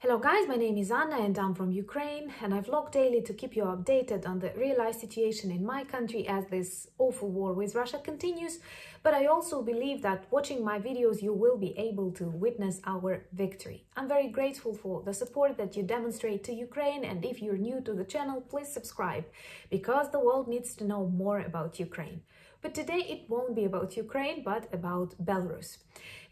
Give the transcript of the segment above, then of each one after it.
Hello guys, my name is Anna and I'm from Ukraine, and I vlog daily to keep you updated on the real life situation in my country as this awful war with Russia continues, but I also believe that watching my videos you will be able to witness our victory. I'm very grateful for the support that you demonstrate to Ukraine, and if you're new to the channel, please subscribe, because the world needs to know more about Ukraine. But today it won't be about Ukraine, but about Belarus.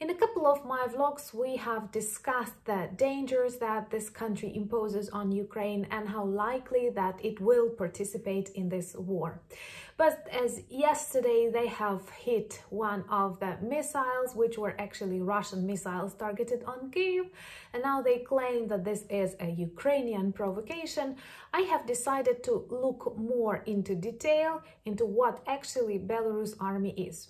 In a couple of my vlogs we have discussed the dangers that this country imposes on Ukraine and how likely that it will participate in this war. But as yesterday they have hit one of the missiles, which were actually Russian missiles targeted on Kyiv, and now they claim that this is a Ukrainian provocation, I have decided to look more into detail into what actually Belarus army is.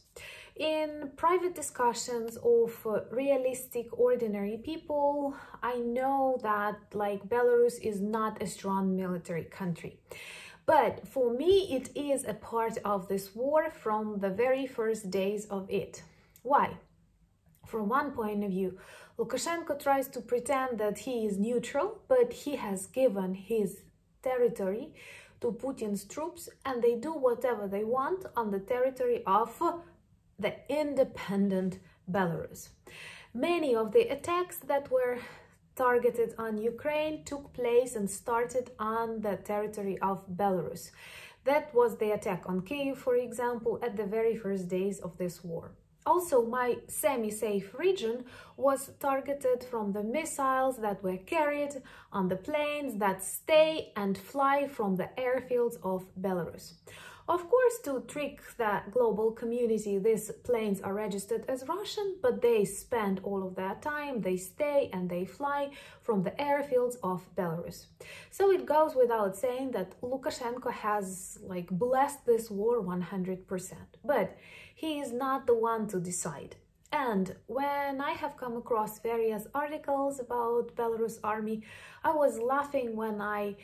In private discussions of realistic, ordinary people, I know that Belarus is not a strong military country. But for me, it is a part of this war from the very first days of it. Why? From one point of view, Lukashenko tries to pretend that he is neutral, but he has given his territory to Putin's troops, and they do whatever they want on the territory of the independent Belarus. Many of the attacks that were targeted on Ukraine took place and started on the territory of Belarus. That was the attack on Kyiv, for example, at the very first days of this war. Also, my semi-safe region was targeted from the missiles that were carried on the planes that stay and fly from the airfields of Belarus. Of course, to trick the global community, these planes are registered as Russian, but they spend all of their time, they stay and they fly from the airfields of Belarus. So it goes without saying that Lukashenko has blessed this war 100%, but he is not the one to decide. And when I have come across various articles about Belarus army, I was laughing when I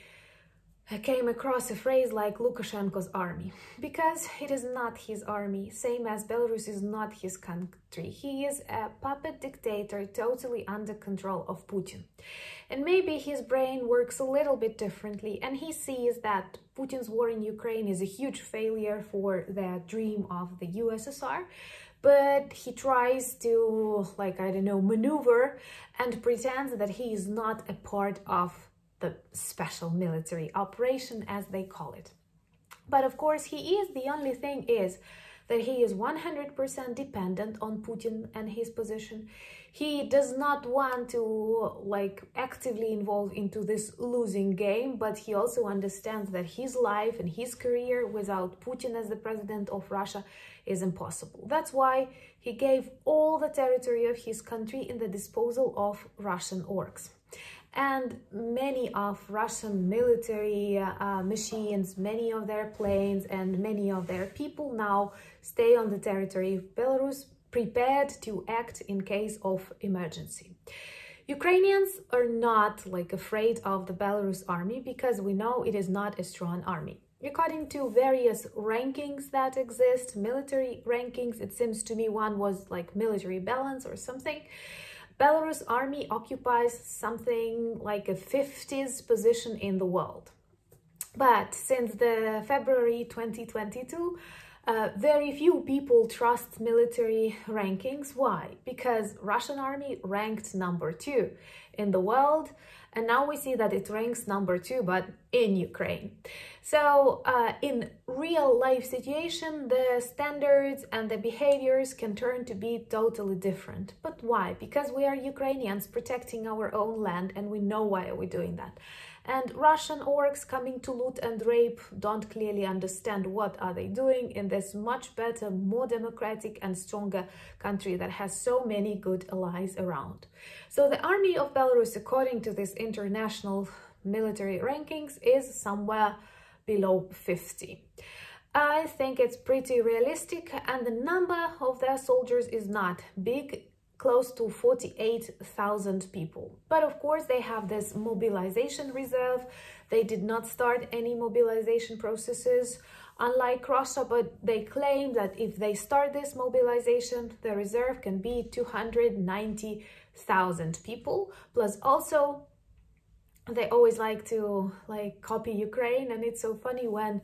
came across a phrase like Lukashenko's army, because it is not his army, same as Belarus is not his country. He is a puppet dictator totally under control of Putin. And maybe his brain works a little bit differently, and he sees that Putin's war in Ukraine is a huge failure for the dream of the USSR. But he tries to, maneuver and pretends that he is not a part of the special military operation, as they call it. But of course he is, the only thing is that he is 100% dependent on Putin and his position. He does not want to actively involve into this losing game, but he also understands that his life and his career without Putin as the president of Russia is impossible. That's why he gave all the territory of his country in the disposal of Russian orcs. And many of Russian military machines, many of their planes and many of their people now stay on the territory of Belarus, prepared to act in case of emergency. Ukrainians are not afraid of the Belarus army, because we know it is not a strong army. According to various rankings that exist, military rankings, it seems to me one was military balance or something, Belarus army occupies something like a 50th position in the world. But since the February 2022, very few people trust military rankings. Why? Because Russian army ranked number 2 in the world, and now we see that it ranks number 2, but in Ukraine. So in real life situation, the standards and the behaviors can turn to be totally different. But why? Because we are Ukrainians protecting our own land, and we know why we're doing that. And Russian orcs coming to loot and rape don't clearly understand what are they doing in this much better, more democratic and stronger country that has so many good allies around. So the army of Belarus, according to this international military rankings, is somewhere below 50. I think it's pretty realistic, and the number of their soldiers is not big, close to 48,000 people. But of course they have this mobilization reserve. They did not start any mobilization processes, unlike Russia, but they claim that if they start this mobilization, the reserve can be 290,000 people, plus also they always like to copy Ukraine. And it's so funny when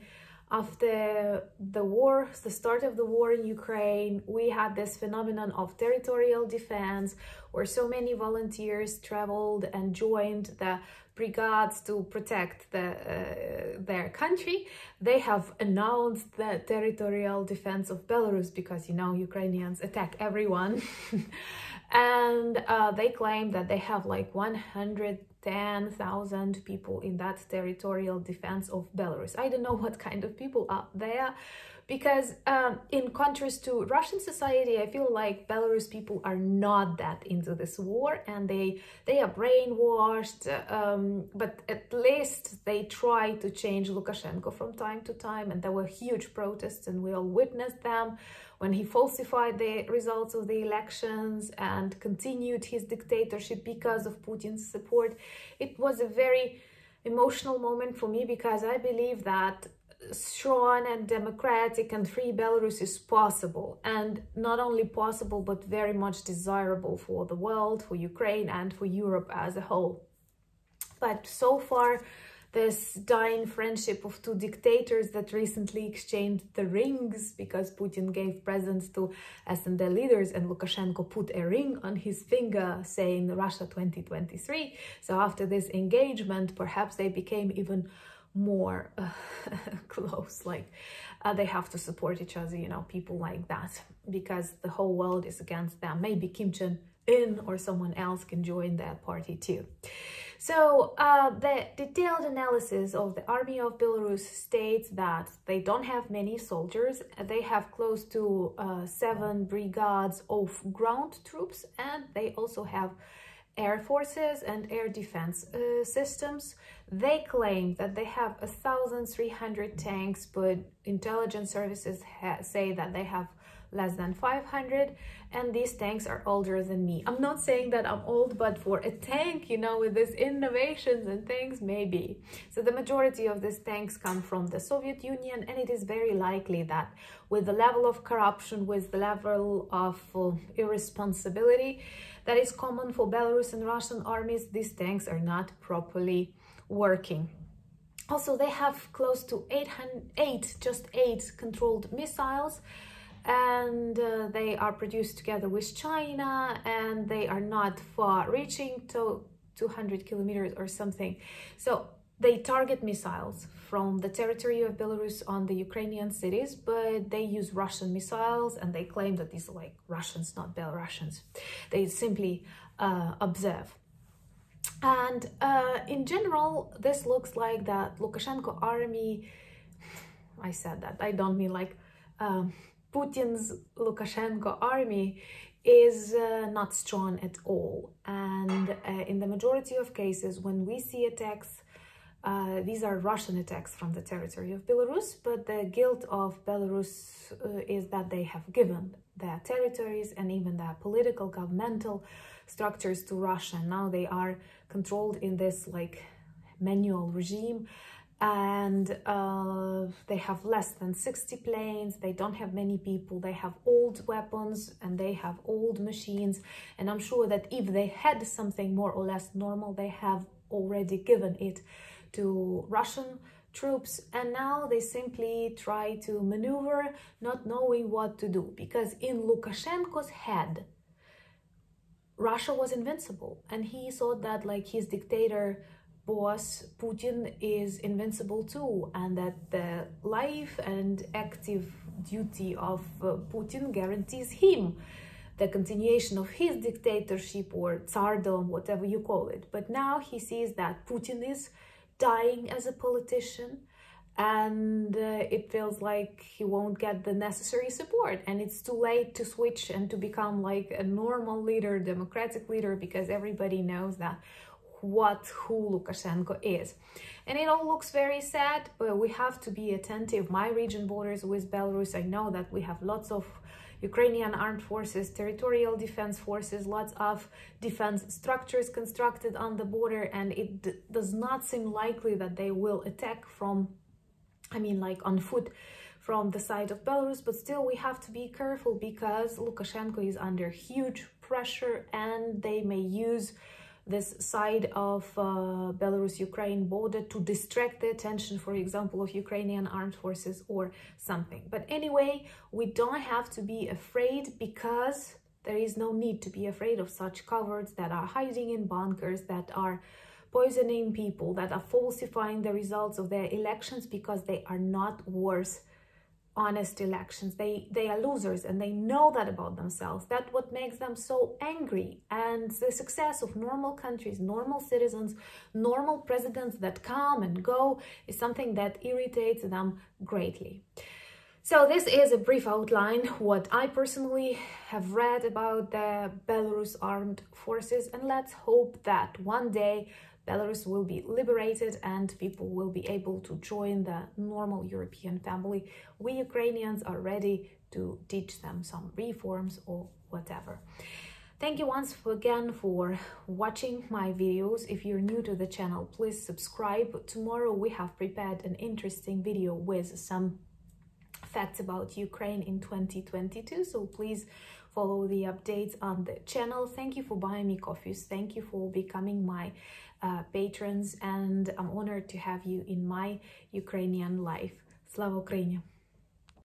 after the war, the start of the war in Ukraine, we had this phenomenon of territorial defense, where so many volunteers traveled and joined the brigades to protect the, their country. They have announced the territorial defense of Belarus because, you know, Ukrainians attack everyone. And they claim that they have like 110,000 people in that territorial defense of Belarus. I don't know what kind of people are there, because in contrast to Russian society, I feel like Belarus people are not that into this war, and they are brainwashed, but at least they try to change Lukashenko from time to time, and there were huge protests and we all witnessed them when he falsified the results of the elections and continued his dictatorship because of Putin's support. It was a very emotional moment for me, because I believe that strong and democratic and free Belarus is possible, and not only possible but very much desirable for the world, for Ukraine and for Europe as a whole. But so far this dying friendship of two dictators that recently exchanged the rings, because Putin gave presents to S&D leaders and Lukashenko put a ring on his finger saying Russia 2023. So after this engagement perhaps they became even more close, like they have to support each other, you know, people like that, because the whole world is against them. Maybe Kim Jong-un or someone else can join their party too. So the detailed analysis of the army of Belarus states that they don't have many soldiers. They have close to 7 brigades of ground troops, and they also have air forces and air defense systems. They claim that they have 1,300 tanks, but intelligence services say that they have less than 500, and these tanks are older than me. I'm not saying that I'm old, but for a tank, you know, with these innovations and things, maybe. So the majority of these tanks come from the Soviet Union, and it is very likely that with the level of corruption, with the level of irresponsibility that is common for Belarus and Russian armies, these tanks are not properly working. Also, they have close to 8 controlled missiles, and they are produced together with China, and they are not far reaching, to 200 kilometers or something. So they target missiles from the territory of Belarus on the Ukrainian cities, but they use Russian missiles, and they claim that these are like Russians, not Belarusians. They simply observe. And in general, this looks like that Lukashenko army, I said that, I don't mean like Putin's Lukashenko army is not strong at all. And in the majority of cases, when we see attacks, these are Russian attacks from the territory of Belarus, but the guilt of Belarus is that they have given their territories and even their political, governmental structures to Russia. Now they are controlled in this like manual regime, and they have less than 60 planes, they don't have many people, they have old weapons and they have old machines. And I'm sure that if they had something more or less normal, they have already given it to Russian troops, and now they simply try to maneuver, not knowing what to do, because in Lukashenko's head Russia was invincible, and he thought that like his dictator boss Putin is invincible too, and that the life and active duty of Putin guarantees him the continuation of his dictatorship or tsardom, whatever you call it. But now he sees that Putin is dying as a politician, and it feels like he won't get the necessary support, and it's too late to switch and to become like a normal leader, democratic leader, because everybody knows that who Lukashenko is. And it all looks very sad, but we have to be attentive. My region borders with Belarus. I know that we have lots of Ukrainian armed forces, territorial defense forces, lots of defense structures constructed on the border, and it does not seem likely that they will attack from, I mean, like on foot from the side of Belarus. But still, we have to be careful, because Lukashenko is under huge pressure, and they may use this side of Belarus-Ukraine border to distract the attention, for example, of Ukrainian armed forces or something. But anyway, we don't have to be afraid, because there is no need to be afraid of such cowards that are hiding in bunkers, that are poisoning people, that are falsifying the results of their elections, because they are not worth honest elections. They are losers, and they know that about themselves. That's what makes them so angry. And the success of normal countries, normal citizens, normal presidents that come and go is something that irritates them greatly. So this is a brief outline what I personally have read about the Belarus armed forces, and let's hope that one day Belarus will be liberated and people will be able to join the normal European family. We Ukrainians are ready to teach them some reforms or whatever. Thank you once again for watching my videos. If you're new to the channel, please subscribe. Tomorrow we have prepared an interesting video with some facts about Ukraine in 2022, so please follow the updates on the channel. Thank you for buying me coffees. Thank you for becoming my patrons, and I'm honored to have you in my Ukrainian life. Slava Ukraini!